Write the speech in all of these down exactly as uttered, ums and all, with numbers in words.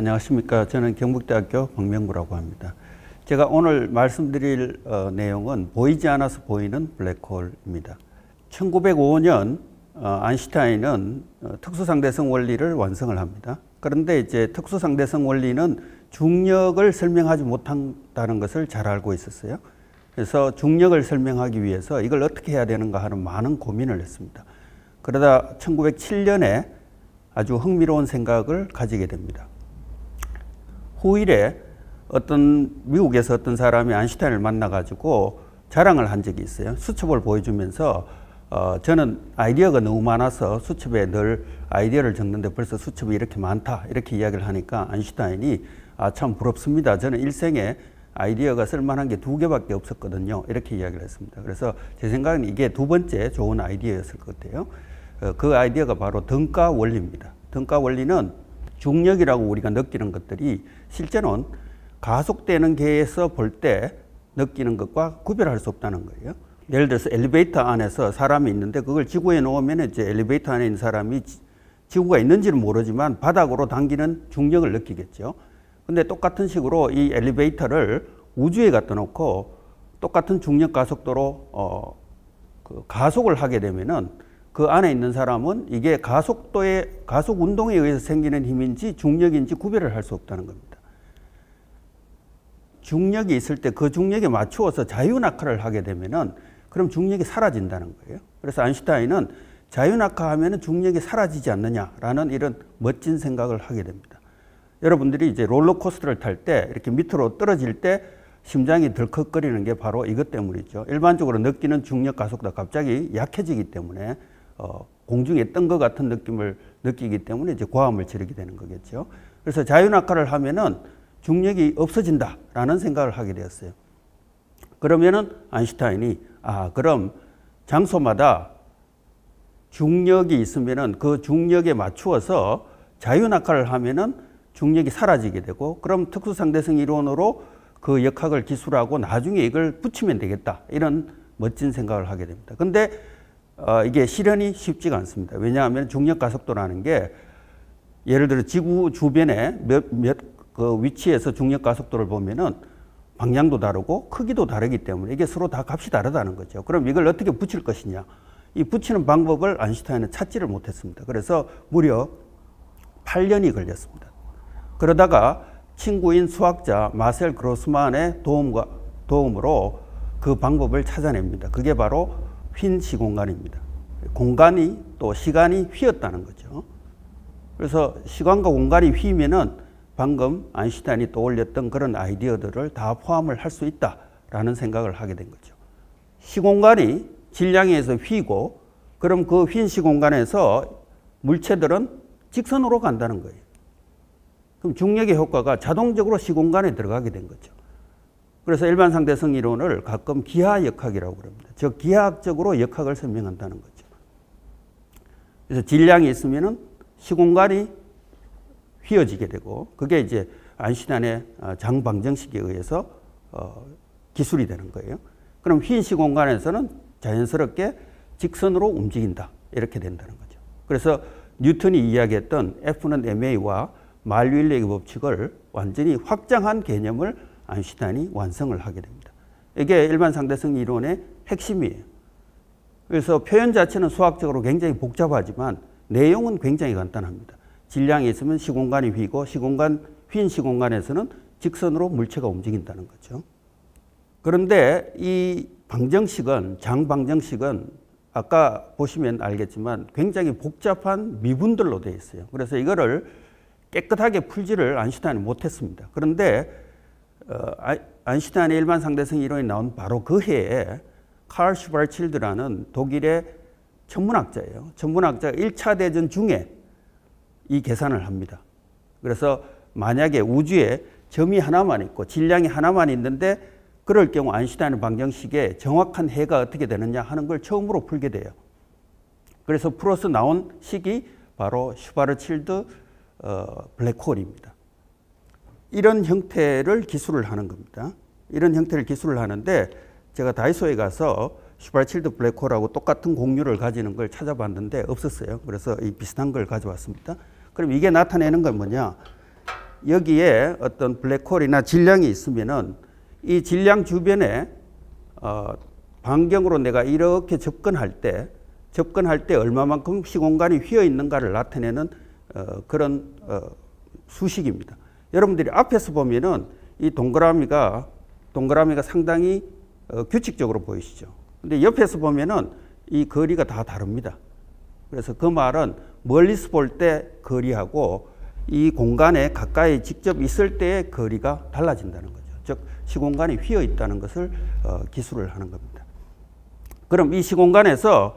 안녕하십니까. 저는 경북대학교 박명구라고 합니다. 제가 오늘 말씀드릴 어, 내용은 보이지 않아서 보이는 블랙홀입니다. 천구백오 년 어, 아인슈타인은 어, 특수상대성 원리를 완성을 합니다. 그런데 이제 특수상대성 원리는 중력을 설명하지 못한다는 것을 잘 알고 있었어요. 그래서 중력을 설명하기 위해서 이걸 어떻게 해야 되는가 하는 많은 고민을 했습니다. 그러다 천구백칠 년에 아주 흥미로운 생각을 가지게 됩니다. 후일에 어떤 미국에서 어떤 사람이 아인슈타인을 만나가지고 자랑을 한 적이 있어요. 수첩을 보여주면서 어, 저는 아이디어가 너무 많아서 수첩에 늘 아이디어를 적는데 벌써 수첩이 이렇게 많다 이렇게 이야기를 하니까 아인슈타인이 아, 참 부럽습니다. 저는 일생에 아이디어가 쓸만한 게 두 개밖에 없었거든요. 이렇게 이야기를 했습니다. 그래서 제 생각엔 이게 두 번째 좋은 아이디어였을 것 같아요. 그 아이디어가 바로 등가 원리입니다. 등가 원리는 중력이라고 우리가 느끼는 것들이 실제는 가속되는 개에서 볼 때 느끼는 것과 구별할 수 없다는 거예요. 예를 들어서 엘리베이터 안에서 사람이 있는데 그걸 지구에 놓으면 이제 엘리베이터 안에 있는 사람이 지구가 있는지는 모르지만 바닥으로 당기는 중력을 느끼겠죠. 근데 똑같은 식으로 이 엘리베이터를 우주에 갖다 놓고 똑같은 중력 가속도로 어, 그 가속을 하게 되면은 그 안에 있는 사람은 이게 가속도의 가속 운동에 의해서 생기는 힘인지 중력인지 구별을 할 수 없다는 겁니다. 중력이 있을 때 그 중력에 맞추어서 자유낙하를 하게 되면은 그럼 중력이 사라진다는 거예요. 그래서 아인슈타인은 자유낙하하면은 중력이 사라지지 않느냐라는 이런 멋진 생각을 하게 됩니다. 여러분들이 이제 롤러코스터를 탈 때 이렇게 밑으로 떨어질 때 심장이 덜컥거리는 게 바로 이것 때문이죠. 일반적으로 느끼는 중력 가속도 갑자기 약해지기 때문에 어, 공중에 뜬 것 같은 느낌을 느끼기 때문에 이제 고함을 지르게 되는 거겠죠. 그래서 자유낙하를 하면은 중력이 없어진다라는 생각을 하게 되었어요. 그러면은 아인슈타인이 아 그럼 장소마다 중력이 있으면은 그 중력에 맞추어서 자유낙하를 하면은 중력이 사라지게 되고 그럼 특수상대성 이론으로 그 역학을 기술하고 나중에 이걸 붙이면 되겠다 이런 멋진 생각을 하게 됩니다. 근데 어, 이게 실현이 쉽지가 않습니다. 왜냐하면 중력가속도라는 게 예를 들어 지구 주변에 몇, 몇 그 위치에서 중력가속도를 보면은 방향도 다르고 크기도 다르기 때문에 이게 서로 다 값이 다르다는 거죠. 그럼 이걸 어떻게 붙일 것이냐 이 붙이는 방법을 아인슈타인은 찾지를 못했습니다. 그래서 무려 팔 년이 걸렸습니다. 그러다가 친구인 수학자 마셀 그로스만의 도움과, 도움으로 그 방법을 찾아냅니다. 그게 바로 휜 시공간입니다. 공간이 또 시간이 휘었다는 거죠. 그래서 시간과 공간이 휘면은 방금 아인슈타인이 떠올렸던 그런 아이디어들을 다 포함을 할 수 있다라는 생각을 하게 된 거죠. 시공간이 질량에서 휘고 그럼 그 휜 시공간에서 물체들은 직선으로 간다는 거예요. 그럼 중력의 효과가 자동적으로 시공간에 들어가게 된 거죠. 그래서 일반 상대성 이론을 가끔 기하 역학이라고 그럽니다. 즉 기하학적으로 역학을 설명한다는 거죠. 그래서 질량이 있으면은 시공간이 휘어지게 되고 그게 이제 아인슈타인의 장방정식에 의해서 어, 기술이 되는 거예요. 그럼 휜 시공간에서는 자연스럽게 직선으로 움직인다 이렇게 된다는 거죠. 그래서 뉴턴이 이야기했던 F는 엠에이와 만유인력의 법칙을 완전히 확장한 개념을 아인슈타인이 완성을 하게 됩니다. 이게 일반 상대성 이론의 핵심이에요. 그래서 표현 자체는 수학적으로 굉장히 복잡하지만 내용은 굉장히 간단합니다. 질량이 있으면 시공간이 휘고 시공간, 휜 시공간에서는 직선으로 물체가 움직인다는 거죠. 그런데 이 방정식은, 장방정식은 아까 보시면 알겠지만 굉장히 복잡한 미분들로 되어 있어요. 그래서 이거를 깨끗하게 풀지를 아인슈타인은 못했습니다. 그런데 어, 아인슈타인의 일반 상대성 이론이 나온 바로 그 해에 칼 슈바츠힐드라는 독일의 천문학자예요. 천문학자가 일 차 대전 중에 이 계산을 합니다. 그래서 만약에 우주에 점이 하나만 있고 질량이 하나만 있는데 그럴 경우 아인슈타인의 방정식에 정확한 해가 어떻게 되느냐 하는 걸 처음으로 풀게 돼요. 그래서 풀어서 나온 식이 바로 슈바츠힐드 어, 블랙홀입니다. 이런 형태를 기술을 하는 겁니다. 이런 형태를 기술을 하는데 제가 다이소에 가서 슈바츠힐드 블랙홀하고 똑같은 공률을 가지는 걸 찾아봤는데 없었어요. 그래서 이 비슷한 걸 가져왔습니다. 그럼 이게 나타내는 건 뭐냐? 여기에 어떤 블랙홀이나 질량이 있으면은 이 질량 주변에 어, 반경으로 내가 이렇게 접근할 때 접근할 때 얼마만큼 시공간이 휘어 있는가를 나타내는 어, 그런 어, 수식입니다. 여러분들이 앞에서 보면은 이 동그라미가 동그라미가 상당히 어, 규칙적으로 보이시죠. 근데 옆에서 보면은 이 거리가 다 다릅니다. 그래서 그 말은 멀리서 볼 때 거리하고 이 공간에 가까이 직접 있을 때의 거리가 달라진다는 거죠. 즉 시공간이 휘어 있다는 것을 어, 기술을 하는 겁니다. 그럼 이 시공간에서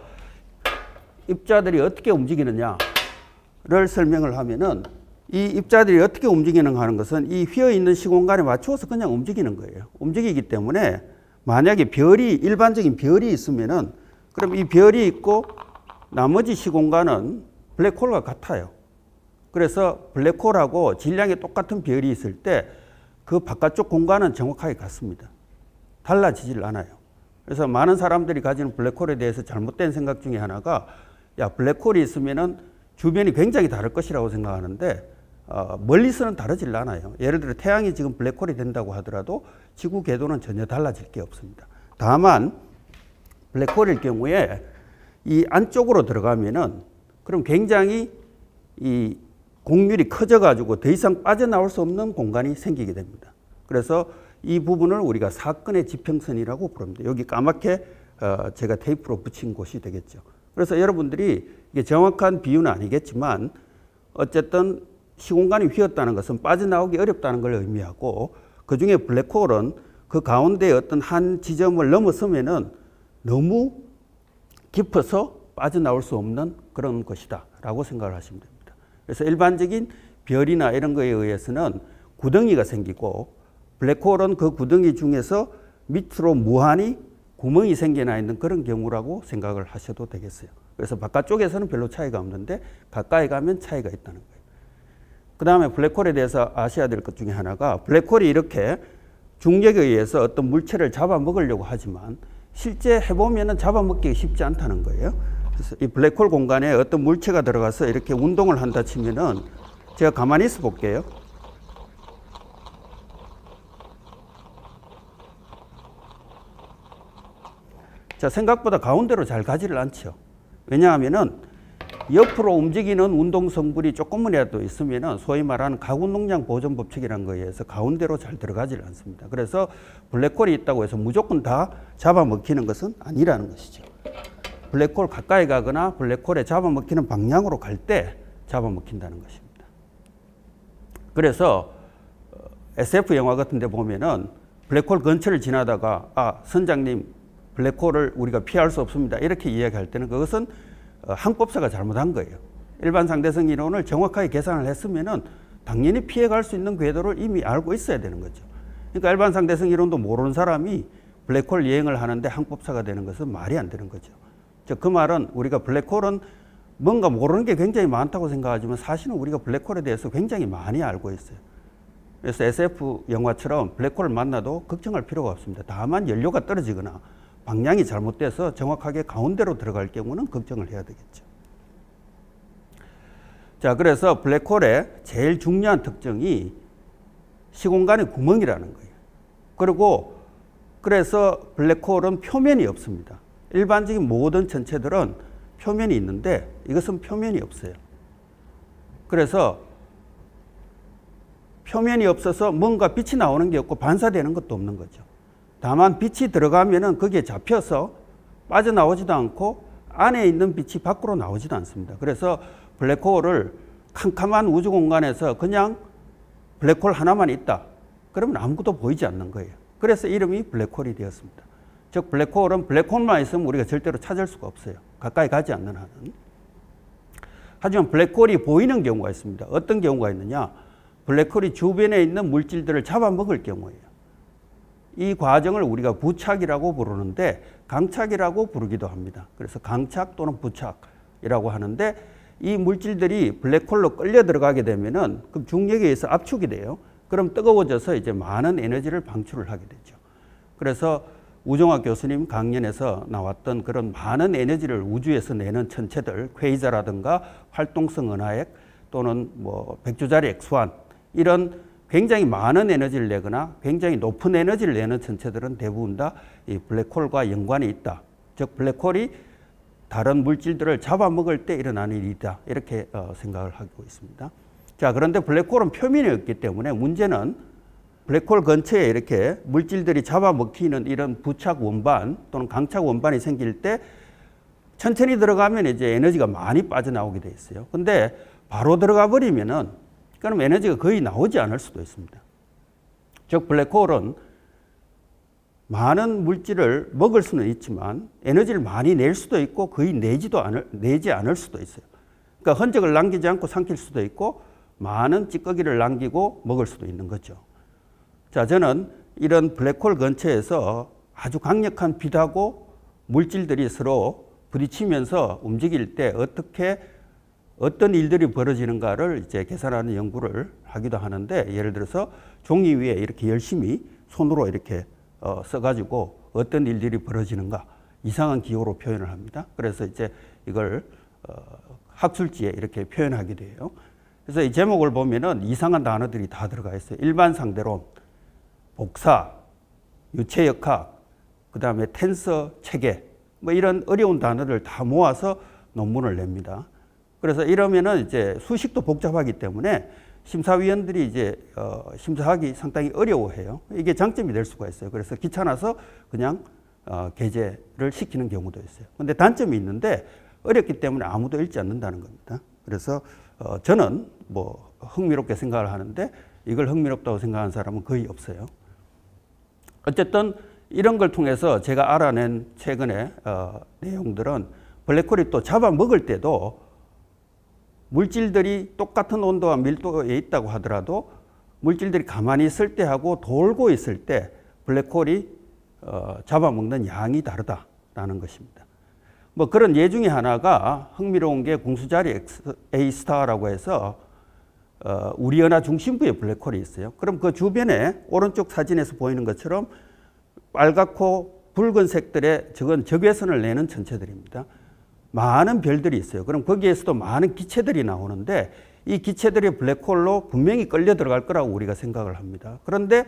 입자들이 어떻게 움직이느냐를 설명을 하면은 이 입자들이 어떻게 움직이는가 하는 것은 이 휘어 있는 시공간에 맞추어서 그냥 움직이는 거예요. 움직이기 때문에 만약에 별이 일반적인 별이 있으면은 그럼 이 별이 있고 나머지 시공간은 블랙홀과 같아요. 그래서 블랙홀하고 질량이 똑같은 별이 있을 때 그 바깥쪽 공간은 정확하게 같습니다. 달라지질 않아요. 그래서 많은 사람들이 가지는 블랙홀에 대해서 잘못된 생각 중에 하나가 야 블랙홀이 있으면은 주변이 굉장히 다를 것이라고 생각하는데 어, 멀리서는 다르질 않아요. 예를 들어 태양이 지금 블랙홀이 된다고 하더라도 지구 궤도는 전혀 달라질 게 없습니다. 다만 블랙홀일 경우에 이 안쪽으로 들어가면은 그럼 굉장히 이 곡률이 커져가지고 더 이상 빠져나올 수 없는 공간이 생기게 됩니다. 그래서 이 부분을 우리가 사건의 지평선이라고 부릅니다. 여기 까맣게 어, 제가 테이프로 붙인 곳이 되겠죠. 그래서 여러분들이 이게 정확한 비유는 아니겠지만 어쨌든 시공간이 휘었다는 것은 빠져나오기 어렵다는 걸 의미하고 그 중에 블랙홀은 그 가운데 어떤 한 지점을 넘어서면은 너무 깊어서 빠져나올 수 없는 그런 것이다 라고 생각을 하시면 됩니다. 그래서 일반적인 별이나 이런 거에 의해서는 구덩이가 생기고 블랙홀은 그 구덩이 중에서 밑으로 무한히 구멍이 생겨나 있는 그런 경우라고 생각을 하셔도 되겠어요. 그래서 바깥쪽에서는 별로 차이가 없는데 가까이 가면 차이가 있다는 거예요. 그 다음에 블랙홀에 대해서 아셔야 될 것 중에 하나가 블랙홀이 이렇게 중력에 의해서 어떤 물체를 잡아먹으려고 하지만 실제 해보면은 잡아먹기가 쉽지 않다는 거예요. 그래서 이 블랙홀 공간에 어떤 물체가 들어가서 이렇게 운동을 한다 치면은 제가 가만히 있어 볼게요. 자, 생각보다 가운데로 잘 가지를 않죠. 왜냐하면은 옆으로 움직이는 운동 성분이 조금만이라도 있으면은 소위 말하는 가군동량 보존 법칙이라는 거에 의해서 가운데로 잘 들어가질 않습니다. 그래서 블랙홀이 있다고 해서 무조건 다 잡아먹히는 것은 아니라는 것이죠. 블랙홀 가까이 가거나 블랙홀에 잡아먹히는 방향으로 갈 때 잡아먹힌다는 것입니다. 그래서 에스에프 영화 같은 데 보면은 블랙홀 근처를 지나다가 아, 선장님 블랙홀을 우리가 피할 수 없습니다. 이렇게 이야기할 때는 그것은 항법사가 잘못한 거예요. 일반 상대성 이론을 정확하게 계산을 했으면은 당연히 피해갈 수 있는 궤도를 이미 알고 있어야 되는 거죠. 그러니까 일반 상대성 이론도 모르는 사람이 블랙홀 여행을 하는데 항법사가 되는 것은 말이 안 되는 거죠. 즉 그 말은 우리가 블랙홀은 뭔가 모르는 게 굉장히 많다고 생각하지만 사실은 우리가 블랙홀에 대해서 굉장히 많이 알고 있어요. 그래서 에스에프 영화처럼 블랙홀을 만나도 걱정할 필요가 없습니다. 다만 연료가 떨어지거나 방향이 잘못돼서 정확하게 가운데로 들어갈 경우는 걱정을 해야 되겠죠. 자, 그래서 블랙홀의 제일 중요한 특징이 시공간의 구멍이라는 거예요. 그리고 그래서 블랙홀은 표면이 없습니다. 일반적인 모든 전체들은 표면이 있는데 이것은 표면이 없어요. 그래서 표면이 없어서 뭔가 빛이 나오는 게 없고 반사되는 것도 없는 거죠. 다만 빛이 들어가면은 거기에 잡혀서 빠져나오지도 않고 안에 있는 빛이 밖으로 나오지도 않습니다. 그래서 블랙홀을 캄캄한 우주 공간에서 그냥 블랙홀 하나만 있다. 그러면 아무것도 보이지 않는 거예요. 그래서 이름이 블랙홀이 되었습니다. 즉 블랙홀은 블랙홀만 있으면 우리가 절대로 찾을 수가 없어요. 가까이 가지 않는 한은. 하지만 블랙홀이 보이는 경우가 있습니다. 어떤 경우가 있느냐? 블랙홀이 주변에 있는 물질들을 잡아먹을 경우예요. 이 과정을 우리가 부착이라고 부르는데 강착이라고 부르기도 합니다. 그래서 강착 또는 부착이라고 하는데 이 물질들이 블랙홀로 끌려 들어가게 되면은 그 중력에 의해서 압축이 돼요. 그럼 뜨거워져서 이제 많은 에너지를 방출을 하게 되죠. 그래서 우종학 교수님 강연에서 나왔던 그런 많은 에너지를 우주에서 내는 천체들, 쾌이자라든가 활동성 은하핵 또는 뭐 백조자리 액수환 이런 굉장히 많은 에너지를 내거나 굉장히 높은 에너지를 내는 천체들은 대부분 다 이 블랙홀과 연관이 있다. 즉 블랙홀이 다른 물질들을 잡아먹을 때 일어나는 일이다. 이렇게 어, 생각을 하고 있습니다. 자, 그런데 블랙홀은 표면이 없기 때문에 문제는 블랙홀 근처에 이렇게 물질들이 잡아먹히는 이런 부착 원반 또는 강착 원반이 생길 때 천천히 들어가면 이제 에너지가 많이 빠져나오게 돼 있어요. 근데 바로 들어가 버리면은 그럼 에너지가 거의 나오지 않을 수도 있습니다. 즉 블랙홀은 많은 물질을 먹을 수는 있지만 에너지를 많이 낼 수도 있고 거의 내지도 않을, 내지 않을 수도 있어요. 그러니까 흔적을 남기지 않고 삼킬 수도 있고 많은 찌꺼기를 남기고 먹을 수도 있는 거죠. 자, 저는 이런 블랙홀 근처에서 아주 강력한 빛하고 물질들이 서로 부딪히면서 움직일 때 어떻게 어떤 일들이 벌어지는가를 이제 계산하는 연구를 하기도 하는데, 예를 들어서 종이 위에 이렇게 열심히 손으로 이렇게 어, 써가지고 어떤 일들이 벌어지는가, 이상한 기호로 표현을 합니다. 그래서 이제 이걸 어, 학술지에 이렇게 표현하게 돼요. 그래서 이 제목을 보면은 이상한 단어들이 다 들어가 있어요. 일반 상대론, 복사, 유체역학, 그 다음에 텐서 체계, 뭐 이런 어려운 단어를 다 모아서 논문을 냅니다. 그래서 이러면은 이제 수식도 복잡하기 때문에 심사위원들이 이제 어, 심사하기 상당히 어려워해요. 이게 장점이 될 수가 있어요. 그래서 귀찮아서 그냥 어, 게재를 시키는 경우도 있어요. 근데 단점이 있는데 어렵기 때문에 아무도 읽지 않는다는 겁니다. 그래서 어, 저는 뭐 흥미롭게 생각을 하는데 이걸 흥미롭다고 생각하는 사람은 거의 없어요. 어쨌든 이런 걸 통해서 제가 알아낸 최근의 어, 내용들은 블랙홀이 또 잡아먹을 때도 물질들이 똑같은 온도와 밀도에 있다고 하더라도 물질들이 가만히 있을 때하고 돌고 있을 때 블랙홀이 어, 잡아먹는 양이 다르다라는 것입니다. 뭐 그런 예 중에 하나가 흥미로운 게 궁수자리 에이 스타라고 해서 어, 우리 은하 중심부에 블랙홀이 있어요. 그럼 그 주변에 오른쪽 사진에서 보이는 것처럼 빨갛고 붉은색들의 저건 적외선을 내는 천체들입니다. 많은 별들이 있어요. 그럼 거기에서도 많은 기체들이 나오는데 이 기체들이 블랙홀로 분명히 끌려 들어갈 거라고 우리가 생각을 합니다. 그런데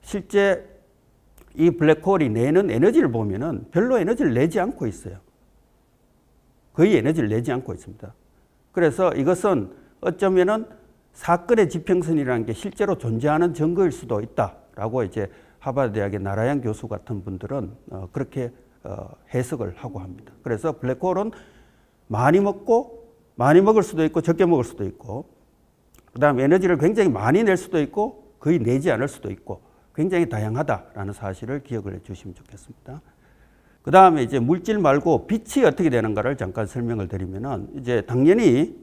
실제 이 블랙홀이 내는 에너지를 보면은 별로 에너지를 내지 않고 있어요. 거의 에너지를 내지 않고 있습니다. 그래서 이것은 어쩌면은 사건의 지평선이라는 게 실제로 존재하는 증거일 수도 있다라고 이제 하버드 대학의 나라양 교수 같은 분들은 그렇게 어, 해석을 하고 합니다. 그래서 블랙홀은 많이 먹고 많이 먹을 수도 있고 적게 먹을 수도 있고 그다음 에너지를 굉장히 많이 낼 수도 있고 거의 내지 않을 수도 있고 굉장히 다양하다라는 사실을 기억을 해주시면 좋겠습니다. 그다음에 이제 물질 말고 빛이 어떻게 되는가를 잠깐 설명을 드리면은 이제 당연히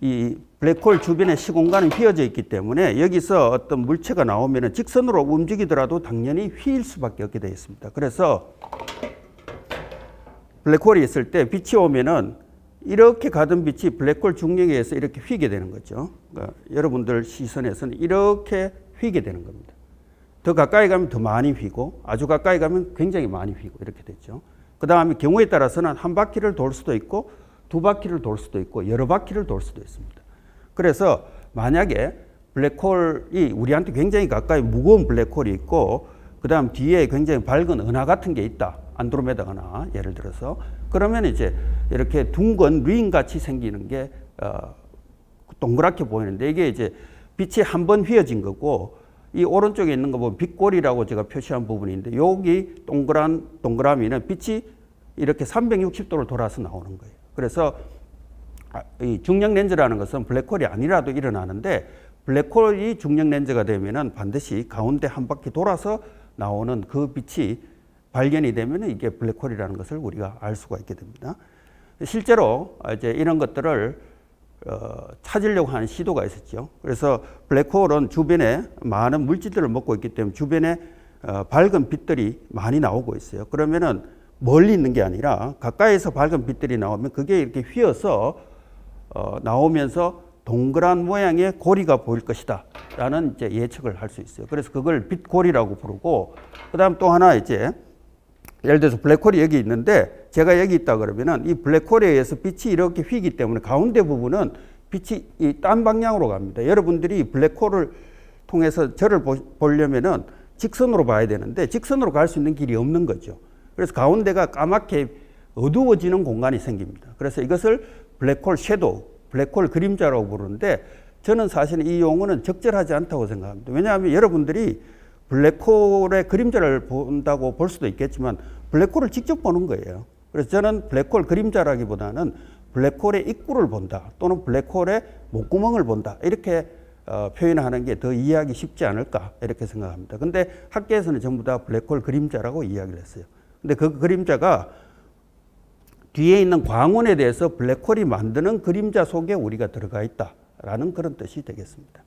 이 블랙홀 주변의 시공간은 휘어져 있기 때문에 여기서 어떤 물체가 나오면은 직선으로 움직이더라도 당연히 휘일 수밖에 없게 되어 있습니다. 그래서 블랙홀이 있을 때 빛이 오면은 이렇게 가던 빛이 블랙홀 중력에 의해서 이렇게 휘게 되는 거죠. 그러니까 여러분들 시선에서는 이렇게 휘게 되는 겁니다. 더 가까이 가면 더 많이 휘고 아주 가까이 가면 굉장히 많이 휘고 이렇게 되죠. 그 다음에 경우에 따라서는 한 바퀴를 돌 수도 있고 두 바퀴를 돌 수도 있고 여러 바퀴를 돌 수도 있습니다. 그래서 만약에 블랙홀이 우리한테 굉장히 가까이 무거운 블랙홀이 있고 그 다음 뒤에 굉장히 밝은 은하 같은 게 있다. 안드로메다 은하 예를 들어서 그러면 이제 이렇게 둥근 링 같이 생기는 게 어, 동그랗게 보이는데 이게 이제 빛이 한번 휘어진 거고 이 오른쪽에 있는 거 보면 빛골이라고 제가 표시한 부분인데 여기 동그란 동그라미는 빛이 이렇게 삼백육십 도를 돌아서 나오는 거예요. 그래서 이 중력 렌즈라는 것은 블랙홀이 아니라도 일어나는데 블랙홀이 중력 렌즈가 되면은 반드시 가운데 한 바퀴 돌아서 나오는 그 빛이 발견이 되면 이게 블랙홀이라는 것을 우리가 알 수가 있게 됩니다. 실제로 이제 이런 것들을 어, 찾으려고 하는 시도가 있었죠. 그래서 블랙홀은 주변에 많은 물질들을 먹고 있기 때문에 주변에 어, 밝은 빛들이 많이 나오고 있어요. 그러면은 멀리 있는 게 아니라 가까이에서 밝은 빛들이 나오면 그게 이렇게 휘어서 어, 나오면서 동그란 모양의 고리가 보일 것이다 라는 이제 예측을 할 수 있어요. 그래서 그걸 빛고리라고 부르고 그 다음 또 하나 이제 예를 들어서 블랙홀이 여기 있는데 제가 여기 있다 그러면은 이 블랙홀에 의해서 빛이 이렇게 휘기 때문에 가운데 부분은 빛이 이 딴 방향으로 갑니다. 여러분들이 블랙홀을 통해서 저를 보, 보려면은 직선으로 봐야 되는데 직선으로 갈 수 있는 길이 없는 거죠. 그래서 가운데가 까맣게 어두워지는 공간이 생깁니다. 그래서 이것을 블랙홀 섀도우, 블랙홀 그림자라고 부르는데 저는 사실 이 용어는 적절하지 않다고 생각합니다. 왜냐하면 여러분들이 블랙홀의 그림자를 본다고 볼 수도 있겠지만 블랙홀을 직접 보는 거예요. 그래서 저는 블랙홀 그림자라기보다는 블랙홀의 입구를 본다 또는 블랙홀의 목구멍을 본다 이렇게 어, 표현하는 게 더 이해하기 쉽지 않을까 이렇게 생각합니다. 근데 학계에서는 전부 다 블랙홀 그림자라고 이야기를 했어요. 근데 그 그림자가 뒤에 있는 광원에 대해서 블랙홀이 만드는 그림자 속에 우리가 들어가 있다라는 그런 뜻이 되겠습니다.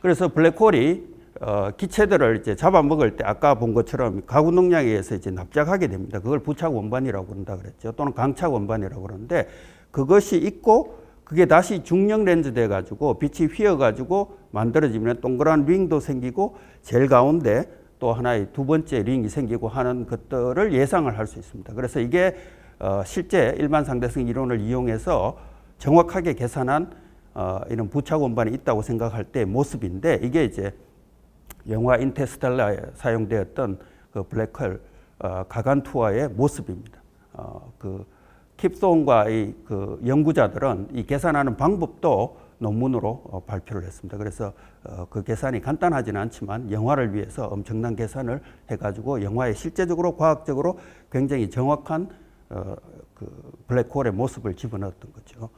그래서 블랙홀이 어, 기체들을 이제 잡아먹을 때 아까 본 것처럼 가구 능량에 의해서 이제 납작하게 됩니다. 그걸 부착 원반이라고 그런다 그랬죠. 또는 강착 원반이라고 그러는데 그것이 있고 그게 다시 중력 렌즈 돼가지고 빛이 휘어가지고 만들어지면 동그란 링도 생기고 제일 가운데 또 하나의 두 번째 링이 생기고 하는 것들을 예상을 할 수 있습니다. 그래서 이게 어, 실제 일반 상대성 이론을 이용해서 정확하게 계산한 어, 이런 부착 원반이 있다고 생각할 때 모습인데 이게 이제 영화 인터스텔라에 사용되었던 그 블랙홀 어, 가간투아의 모습입니다. 어, 그 킵손과 이 그 연구자들은 이 계산하는 방법도 논문으로 어, 발표를 했습니다. 그래서 어, 그 계산이 간단하지는 않지만 영화를 위해서 엄청난 계산을 해가지고 영화에 실제적으로 과학적으로 굉장히 정확한 어, 그 블랙홀의 모습을 집어넣었던 거죠.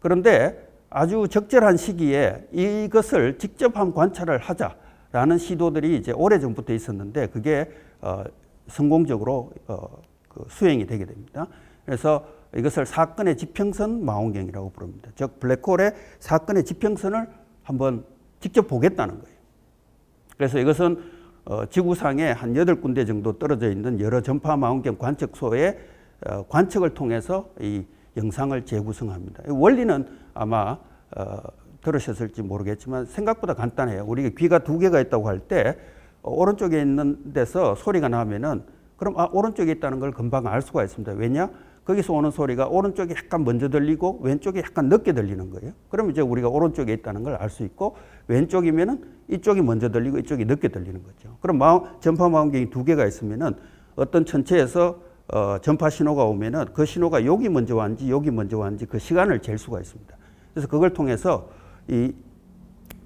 그런데 아주 적절한 시기에 이것을 직접 한 관찰을 하자. 라는 시도들이 이제 오래전부터 있었는데 그게 어, 성공적으로 어, 그 수행이 되게 됩니다. 그래서 이것을 사건의 지평선 망원경이라고 부릅니다. 즉 블랙홀의 사건의 지평선을 한번 직접 보겠다는 거예요. 그래서 이것은 어, 지구상에 한 여덟 군데 정도 떨어져 있는 여러 전파 망원경 관측소의 어, 관측을 통해서 이 영상을 재구성합니다. 이 원리는 아마 어, 들으셨을지 모르겠지만 생각보다 간단해요. 우리가 귀가 두 개가 있다고 할 때 오른쪽에 있는 데서 소리가 나면은 그럼 아 오른쪽에 있다는 걸 금방 알 수가 있습니다. 왜냐? 거기서 오는 소리가 오른쪽이 약간 먼저 들리고 왼쪽이 약간 늦게 들리는 거예요. 그럼 이제 우리가 오른쪽에 있다는 걸 알 수 있고 왼쪽이면은 이쪽이 먼저 들리고 이쪽이 늦게 들리는 거죠. 그럼 마음, 전파 망원경이 두 개가 있으면은 어떤 천체에서 어, 전파 신호가 오면은 그 신호가 여기 먼저 왔는지 여기 먼저 왔는지 그 시간을 잴 수가 있습니다. 그래서 그걸 통해서 이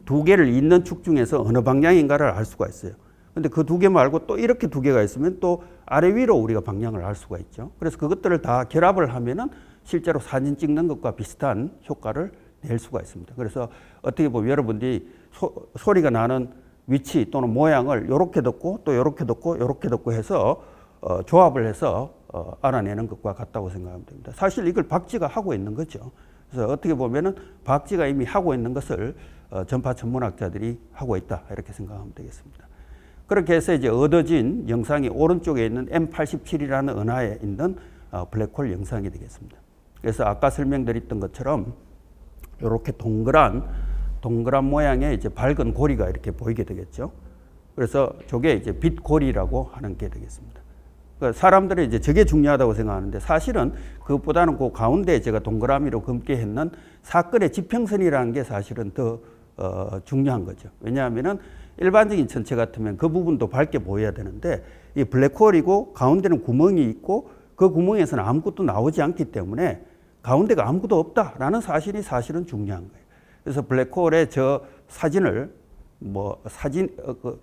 두 개를 있는 축 중에서 어느 방향인가를 알 수가 있어요. 근데 그 두 개 말고 또 이렇게 두 개가 있으면 또 아래 위로 우리가 방향을 알 수가 있죠. 그래서 그것들을 다 결합을 하면은 실제로 사진 찍는 것과 비슷한 효과를 낼 수가 있습니다. 그래서 어떻게 보면 여러분들이 소, 소리가 나는 위치 또는 모양을 이렇게 듣고 또 이렇게 듣고 이렇게 듣고 해서 어, 조합을 해서 어, 알아내는 것과 같다고 생각하면 됩니다. 사실 이걸 박쥐가 하고 있는 거죠. 그래서 어떻게 보면은 박쥐가 이미 하고 있는 것을 어, 전파 천문학자들이 하고 있다 이렇게 생각하면 되겠습니다. 그렇게 해서 이제 얻어진 영상이 오른쪽에 있는 엠 팔십칠이라는 은하에 있는 어, 블랙홀 영상이 되겠습니다. 그래서 아까 설명드렸던 것처럼 이렇게 동그란 동그란 모양의 이제 밝은 고리가 이렇게 보이게 되겠죠. 그래서 저게 이제 빛 고리라고 하는 게 되겠습니다. 사람들은 이제 저게 중요하다고 생각하는데 사실은 그것보다는 그 가운데 제가 동그라미로 검게 했는 사건의 지평선이라는 게 사실은 더 어, 중요한 거죠. 왜냐하면은 일반적인 천체 같으면 그 부분도 밝게 보여야 되는데 이 블랙홀이고 가운데는 구멍이 있고 그 구멍에서는 아무것도 나오지 않기 때문에 가운데가 아무것도 없다라는 사실이 사실은 중요한 거예요. 그래서 블랙홀의 저 사진을 뭐 사진 어, 그,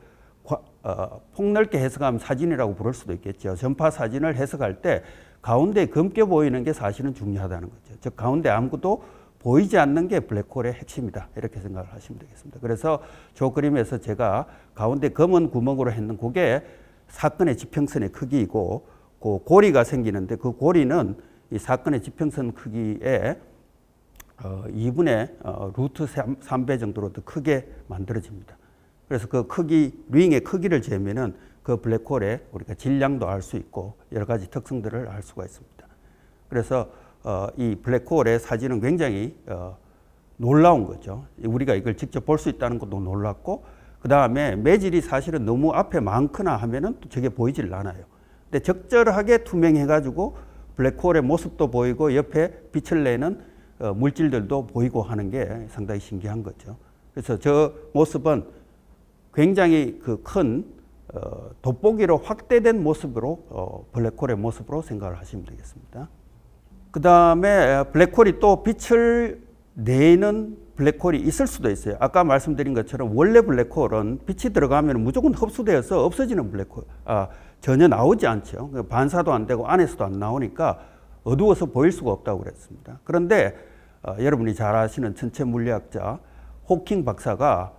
어, 폭넓게 해석하면 사진이라고 부를 수도 있겠죠. 전파 사진을 해석할 때 가운데 검게 보이는 게 사실은 중요하다는 거죠. 즉 가운데 아무것도 보이지 않는 게 블랙홀의 핵심이다 이렇게 생각을 하시면 되겠습니다. 그래서 저 그림에서 제가 가운데 검은 구멍으로 했는 그게 사건의 지평선의 크기이고 그 고리가 생기는데 그 고리는 이 사건의 지평선 크기의 어, 이분의 어, 루트 삼 배 정도로 더 크게 만들어집니다. 그래서 그 크기, 링의 크기를 재면은 그 블랙홀의 우리가 질량도 알 수 있고 여러 가지 특성들을 알 수가 있습니다. 그래서 어, 이 블랙홀의 사진은 굉장히 어, 놀라운 거죠. 우리가 이걸 직접 볼 수 있다는 것도 놀랐고 그 다음에 매질이 사실은 너무 앞에 많거나 하면은 또 저게 보이질 않아요. 근데 적절하게 투명해가지고 블랙홀의 모습도 보이고 옆에 빛을 내는 물질들도 보이고 하는 게 상당히 신기한 거죠. 그래서 저 모습은 굉장히 그 큰 돋보기로 확대된 모습으로 블랙홀의 모습으로 생각을 하시면 되겠습니다. 그 다음에 블랙홀이 또 빛을 내는 블랙홀이 있을 수도 있어요. 아까 말씀드린 것처럼 원래 블랙홀은 빛이 들어가면 무조건 흡수되어서 없어지는 블랙홀, 아, 전혀 나오지 않죠. 반사도 안 되고 안에서도 안 나오니까 어두워서 보일 수가 없다고 그랬습니다. 그런데 어, 여러분이 잘 아시는 천체 물리학자 호킹 박사가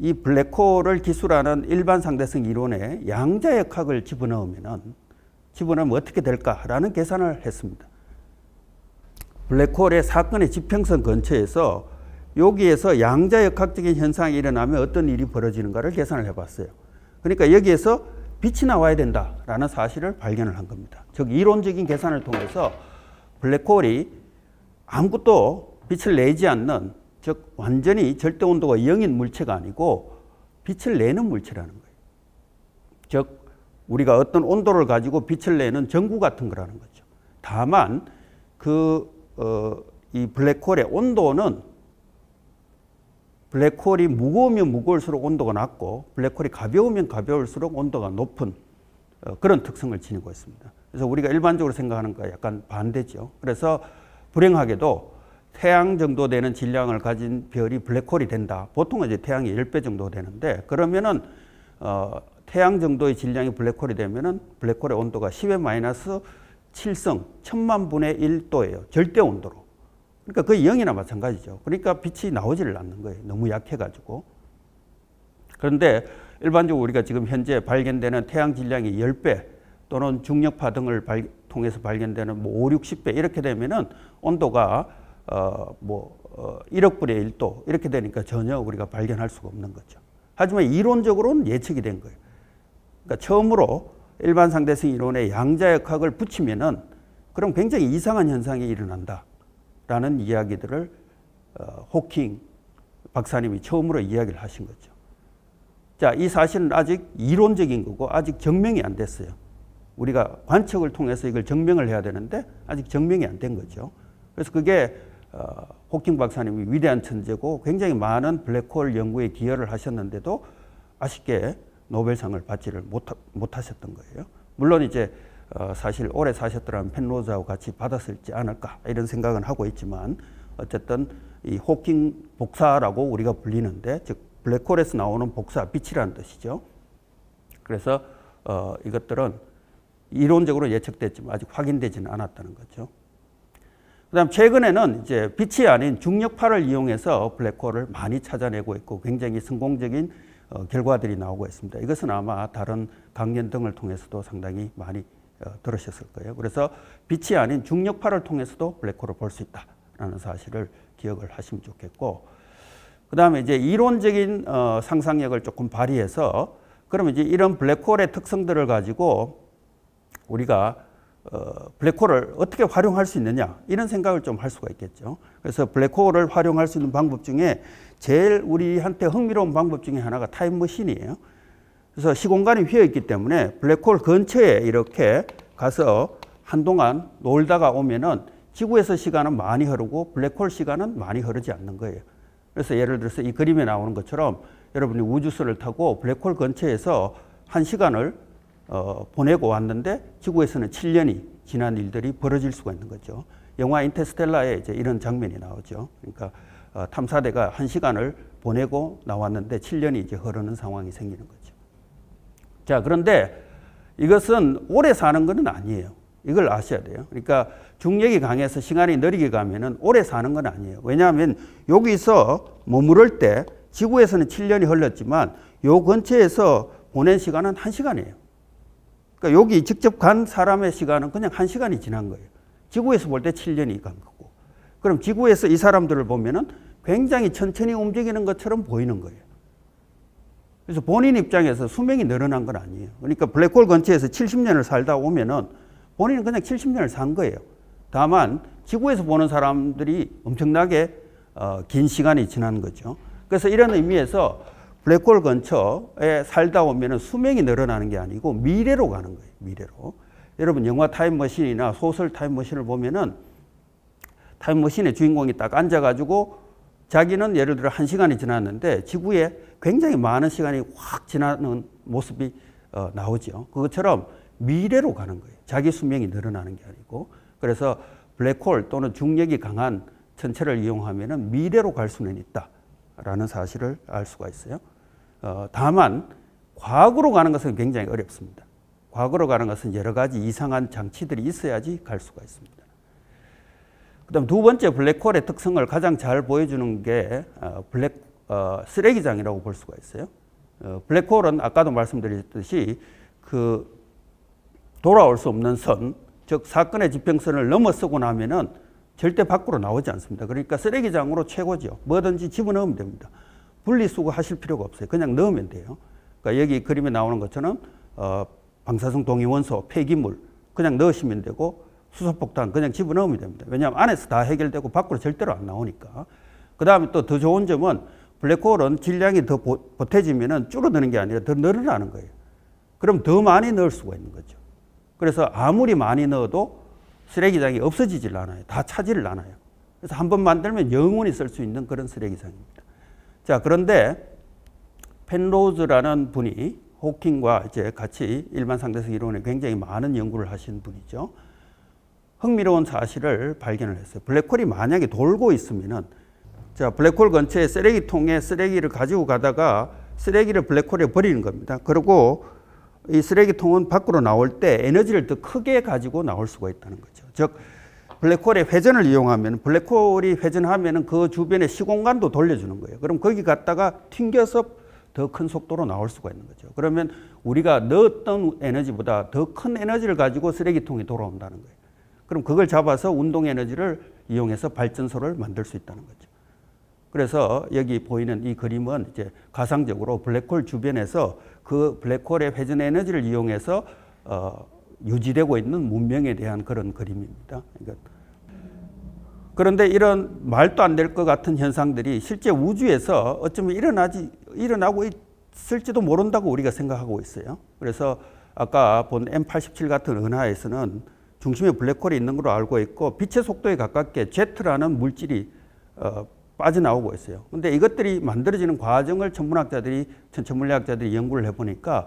이 블랙홀을 기술하는 일반 상대성 이론에 양자역학을 집어넣으면은 집어넣으면 어떻게 될까라는 계산을 했습니다. 블랙홀의 사건의 지평선 근처에서 여기에서 양자역학적인 현상이 일어나면 어떤 일이 벌어지는가를 계산을 해봤어요. 그러니까 여기에서 빛이 나와야 된다라는 사실을 발견을 한 겁니다. 즉 이론적인 계산을 통해서 블랙홀이 아무것도 빛을 내지 않는, 즉 완전히 절대 온도가 영인 물체가 아니고 빛을 내는 물체라는 거예요. 즉 우리가 어떤 온도를 가지고 빛을 내는 전구 같은 거라는 거죠. 다만 그 어, 이 블랙홀의 온도는 블랙홀이 무거우면 무거울수록 온도가 낮고 블랙홀이 가벼우면 가벼울수록 온도가 높은 어, 그런 특성을 지니고 있습니다. 그래서 우리가 일반적으로 생각하는 거와 약간 반대죠. 그래서 불행하게도 태양 정도 되는 질량을 가진 별이 블랙홀이 된다. 보통은 이제 태양이 열 배 정도 되는데 그러면은 어, 태양 정도의 질량이 블랙홀이 되면은 블랙홀의 온도가 십의 마이너스 칠성, 천만 분의 일 도예요. 절대 온도로. 그러니까 거의 영이나 마찬가지죠. 그러니까 빛이 나오지를 않는 거예요. 너무 약해가지고. 그런데 일반적으로 우리가 지금 현재 발견되는 태양 질량이 열 배 또는 중력파 등을 발, 통해서 발견되는 뭐 오십, 육십 배 이렇게 되면은 온도가 어, 뭐 어, 일억 분의 일 도 이렇게 되니까 전혀 우리가 발견할 수가 없는 거죠. 하지만 이론적으로는 예측이 된 거예요. 그러니까 처음으로 일반 상대성 이론에 양자역학을 붙이면은 그럼 굉장히 이상한 현상이 일어난다라는 이야기들을 어, 호킹 박사님이 처음으로 이야기를 하신 거죠. 자, 이 사실은 아직 이론적인 거고 아직 증명이 안 됐어요. 우리가 관측을 통해서 이걸 증명을 해야 되는데 아직 증명이 안 된 거죠. 그래서 그게 어, 호킹 박사님이 위대한 천재고 굉장히 많은 블랙홀 연구에 기여를 하셨는데도 아쉽게 노벨상을 받지를 못, 못 하셨던 거예요. 물론 이제 어, 사실 오래 사셨더라면 펜로즈하고 같이 받았을지 않을까 이런 생각은 하고 있지만 어쨌든 이 호킹 복사라고 우리가 불리는데 즉 블랙홀에서 나오는 복사 빛이라는 뜻이죠. 그래서 어, 이것들은 이론적으로 예측됐지만 아직 확인되지는 않았다는 거죠. 그다음 최근에는 이제 빛이 아닌 중력파를 이용해서 블랙홀을 많이 찾아내고 있고 굉장히 성공적인 어, 결과들이 나오고 있습니다. 이것은 아마 다른 강연 등을 통해서도 상당히 많이 어, 들으셨을 거예요. 그래서 빛이 아닌 중력파를 통해서도 블랙홀을 볼 수 있다라는 사실을 기억을 하시면 좋겠고, 그 다음에 이제 이론적인 어, 상상력을 조금 발휘해서 그러면 이제 이런 블랙홀의 특성들을 가지고 우리가 어, 블랙홀을 어떻게 활용할 수 있느냐 이런 생각을 좀 할 수가 있겠죠. 그래서 블랙홀을 활용할 수 있는 방법 중에 제일 우리한테 흥미로운 방법 중에 하나가 타임머신이에요. 그래서 시공간이 휘어있기 때문에 블랙홀 근처에 이렇게 가서 한동안 놀다가 오면은 지구에서 시간은 많이 흐르고 블랙홀 시간은 많이 흐르지 않는 거예요. 그래서 예를 들어서 이 그림에 나오는 것처럼 여러분이 우주선을 타고 블랙홀 근처에서 한 시간을 어, 보내고 왔는데 지구에서는 칠 년이 지난 일들이 벌어질 수가 있는 거죠. 영화 인터스텔라에 이제 이런 장면이 나오죠. 그러니까 어, 탐사대가 한 시간을 보내고 나왔는데 칠 년이 이제 흐르는 상황이 생기는 거죠. 자, 그런데 이것은 오래 사는 건 아니에요. 이걸 아셔야 돼요. 그러니까 중력이 강해서 시간이 느리게 가면은 오래 사는 건 아니에요. 왜냐하면 여기서 머무를 때 지구에서는 칠 년이 흘렀지만 요 근처에서 보낸 시간은 한 시간이에요. 그러니까 여기 직접 간 사람의 시간은 그냥 한 시간이 지난 거예요. 지구에서 볼 때 칠 년이 간 거고. 그럼 지구에서 이 사람들을 보면은 굉장히 천천히 움직이는 것처럼 보이는 거예요. 그래서 본인 입장에서 수명이 늘어난 건 아니에요. 그러니까 블랙홀 근처에서 칠십 년을 살다 오면은 본인은 그냥 칠십 년을 산 거예요. 다만 지구에서 보는 사람들이 엄청나게 어, 긴 시간이 지난 거죠. 그래서 이런 의미에서 블랙홀 근처에 살다 오면 수명이 늘어나는 게 아니고 미래로 가는 거예요. 미래로. 여러분 영화 타임머신이나 소설 타임머신을 보면은 타임머신의 주인공이 딱 앉아가지고 자기는 예를 들어 한 시간이 지났는데 지구에 굉장히 많은 시간이 확 지나는 모습이 어, 나오죠. 그것처럼 미래로 가는 거예요. 자기 수명이 늘어나는 게 아니고. 그래서 블랙홀 또는 중력이 강한 천체를 이용하면 미래로 갈 수는 있다라는 사실을 알 수가 있어요. 어, 다만 과거로 가는 것은 굉장히 어렵습니다. 과거로 가는 것은 여러 가지 이상한 장치들이 있어야지 갈 수가 있습니다. 그다음 두 번째 블랙홀의 특성을 가장 잘 보여주는 게 블랙 어, 쓰레기장이라고 볼 수가 있어요. 어, 블랙홀은 아까도 말씀드렸듯이 그 돌아올 수 없는 선, 즉 사건의 지평선을 넘어서고 나면은 절대 밖으로 나오지 않습니다. 그러니까 쓰레기장으로 최고죠. 뭐든지 집어넣으면 됩니다. 분리수거 하실 필요가 없어요. 그냥 넣으면 돼요. 그러니까 여기 그림에 나오는 것처럼 어, 방사성 동위원소, 폐기물 그냥 넣으시면 되고 수소폭탄 그냥 집어넣으면 됩니다. 왜냐하면 안에서 다 해결되고 밖으로 절대로 안 나오니까. 그 다음에 또 더 좋은 점은 블랙홀은 질량이 더 보태지면 줄어드는 게 아니라 더 늘어나는 거예요. 그럼 더 많이 넣을 수가 있는 거죠. 그래서 아무리 많이 넣어도 쓰레기장이 없어지질 않아요. 다 차지를 않아요. 그래서 한 번 만들면 영원히 쓸 수 있는 그런 쓰레기장입니다. 자, 그런데 펜로즈라는 분이 호킹과 이제 같이 일반 상대성 이론에 굉장히 많은 연구를 하신 분이죠. 흥미로운 사실을 발견을 했어요. 블랙홀이 만약에 돌고 있으면은 자, 블랙홀 근처에 쓰레기통에 쓰레기를 가지고 가다가 쓰레기를 블랙홀에 버리는 겁니다. 그리고 이 쓰레기통은 밖으로 나올 때 에너지를 더 크게 가지고 나올 수가 있다는 거죠. 즉 블랙홀의 회전을 이용하면 블랙홀이 회전하면 그 주변의 시공간도 돌려주는 거예요. 그럼 거기 갔다가 튕겨서 더 큰 속도로 나올 수가 있는 거죠. 그러면 우리가 넣었던 에너지보다 더 큰 에너지를 가지고 쓰레기통이 돌아온다는 거예요. 그럼 그걸 잡아서 운동 에너지를 이용해서 발전소를 만들 수 있다는 거죠. 그래서 여기 보이는 이 그림은 이제 가상적으로 블랙홀 주변에서 그 블랙홀의 회전 에너지를 이용해서 어, 유지되고 있는 문명에 대한 그런 그림입니다. 그러니까 그런데 이런 말도 안 될 것 같은 현상들이 실제 우주에서 어쩌면 일어나지, 일어나고 있을지도 모른다고 우리가 생각하고 있어요. 그래서 아까 본 엠 팔십칠 같은 은하에서는 중심에 블랙홀이 있는 걸로 알고 있고 빛의 속도에 가깝게 제트라는 물질이 어, 빠져나오고 있어요. 근데 이것들이 만들어지는 과정을 천문학자들이, 천체물리학자들이 연구를 해보니까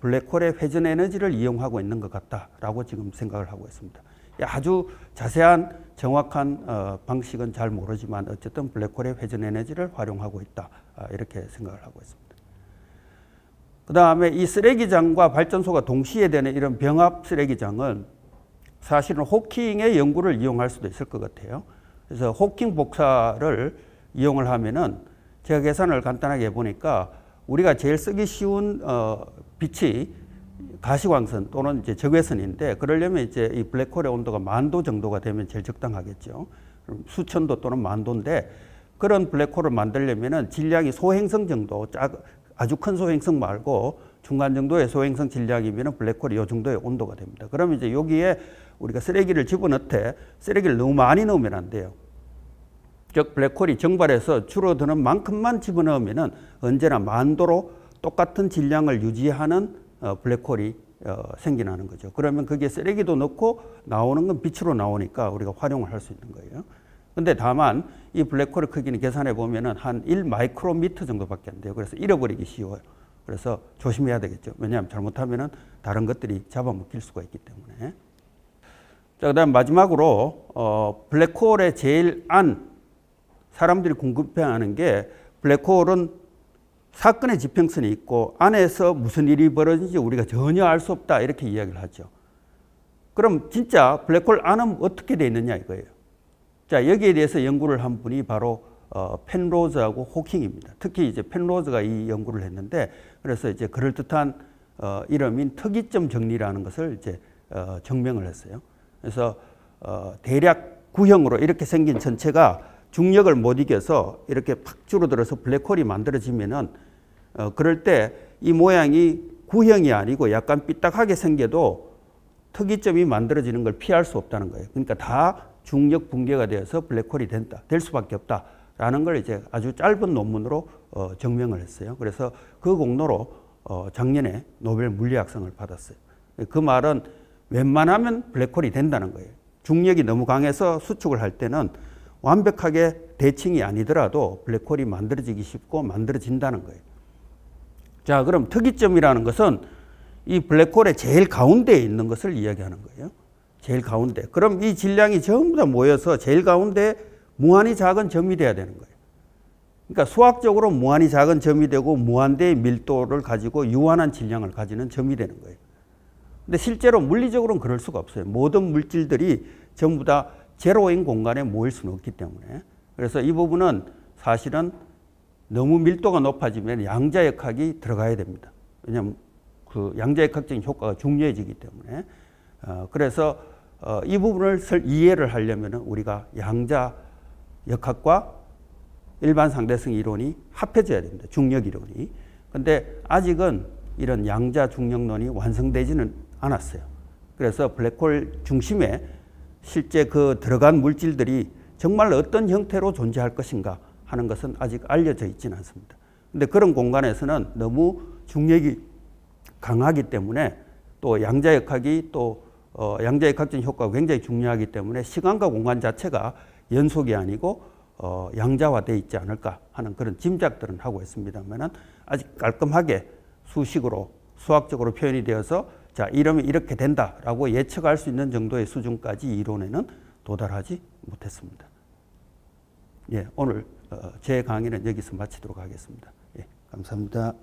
블랙홀의 회전 에너지를 이용하고 있는 것 같다라고 지금 생각을 하고 있습니다. 아주 자세한 정확한 어, 방식은 잘 모르지만 어쨌든 블랙홀의 회전 에너지를 활용하고 있다. 아, 이렇게 생각을 하고 있습니다. 그 다음에 이 쓰레기장과 발전소가 동시에 되는 이런 병합 쓰레기장은 사실은 호킹의 연구를 이용할 수도 있을 것 같아요. 그래서 호킹 복사를 이용을 하면은 제가 계산을 간단하게 해보니까 우리가 제일 쓰기 쉬운 어, 빛이 가시광선 또는 이제 적외선인데 그러려면 이제 이 블랙홀의 온도가 만도 정도가 되면 제일 적당하겠죠. 수천도 또는 만도인데 그런 블랙홀을 만들려면은 질량이 소행성 정도, 작, 아주 큰 소행성 말고 중간 정도의 소행성 질량이면 블랙홀이 이 정도의 온도가 됩니다. 그러면 이제 여기에 우리가 쓰레기를 집어넣되 쓰레기를 너무 많이 넣으면 안 돼요. 즉 블랙홀이 정발해서 줄어드는 만큼만 집어넣으면은 언제나 만도로 똑같은 질량을 유지하는 어, 블랙홀이 어, 생겨나는 거죠. 그러면 거기에 쓰레기도 넣고 나오는 건 빛으로 나오니까 우리가 활용을 할 수 있는 거예요. 근데 다만 이 블랙홀의 크기는 계산해 보면은 한 일 마이크로미터 정도밖에 안 돼요. 그래서 잃어버리기 쉬워요. 그래서 조심해야 되겠죠. 왜냐하면 잘못하면은 다른 것들이 잡아먹힐 수가 있기 때문에. 자, 그다음 마지막으로 어, 블랙홀의 제일 안 사람들이 궁금해하는 게 블랙홀은 사건의 지평선이 있고 안에서 무슨 일이 벌어진지 우리가 전혀 알 수 없다 이렇게 이야기를 하죠. 그럼 진짜 블랙홀 안은 어떻게 되어 있느냐 이거예요. 자, 여기에 대해서 연구를 한 분이 바로 어, 펜로즈하고 호킹입니다. 특히 이제 펜로즈가 이 연구를 했는데 그래서 이제 그럴듯한 어, 이름인 특이점 정리라는 것을 이제 어, 증명을 했어요. 그래서 어, 대략 구형으로 이렇게 생긴 천체가 중력을 못 이겨서 이렇게 팍 줄어들어서 블랙홀이 만들어지면은 어, 그럴 때 이 모양이 구형이 아니고 약간 삐딱하게 생겨도 특이점이 만들어지는 걸 피할 수 없다는 거예요. 그러니까 다 중력 붕괴가 되어서 블랙홀이 된다, 될 수밖에 없다. 라는 걸 이제 아주 짧은 논문으로 어, 증명을 했어요. 그래서 그 공로로 어, 작년에 노벨 물리학상을 받았어요. 그 말은 웬만하면 블랙홀이 된다는 거예요. 중력이 너무 강해서 수축을 할 때는 완벽하게 대칭이 아니더라도 블랙홀이 만들어지기 쉽고 만들어진다는 거예요. 자, 그럼 특이점이라는 것은 이 블랙홀의 제일 가운데에 있는 것을 이야기하는 거예요. 제일 가운데. 그럼 이 질량이 전부 다 모여서 제일 가운데에 무한히 작은 점이 돼야 되는 거예요. 그러니까 수학적으로 무한히 작은 점이 되고 무한대의 밀도를 가지고 유한한 질량을 가지는 점이 되는 거예요. 근데 실제로 물리적으로는 그럴 수가 없어요. 모든 물질들이 전부 다 제로인 공간에 모일 수는 없기 때문에. 그래서 이 부분은 사실은 너무 밀도가 높아지면 양자역학이 들어가야 됩니다. 왜냐하면 그 양자역학적인 효과가 중요해지기 때문에. 어, 그래서 어, 이 부분을 이해를 하려면 우리가 양자역학과 일반 상대성 이론이 합해져야 됩니다. 중력 이론이. 근데 아직은 이런 양자 중력론이 완성되지는 않았어요. 그래서 블랙홀 중심에 실제 그 들어간 물질들이 정말 어떤 형태로 존재할 것인가 하는 것은 아직 알려져 있지는 않습니다. 근데 그런 공간에서는 너무 중력이 강하기 때문에 또 양자역학이 또 어 양자역학적인 효과가 굉장히 중요하기 때문에 시간과 공간 자체가 연속이 아니고 어, 양자화되어 있지 않을까 하는 그런 짐작들은 하고 있습니다만은 아직 깔끔하게 수식으로 수학적으로 표현이 되어서 자 이러면 이렇게 된다라고 예측할 수 있는 정도의 수준까지 이론에는 도달하지 못했습니다. 예, 오늘 어, 제 강의는 여기서 마치도록 하겠습니다. 예, 감사합니다.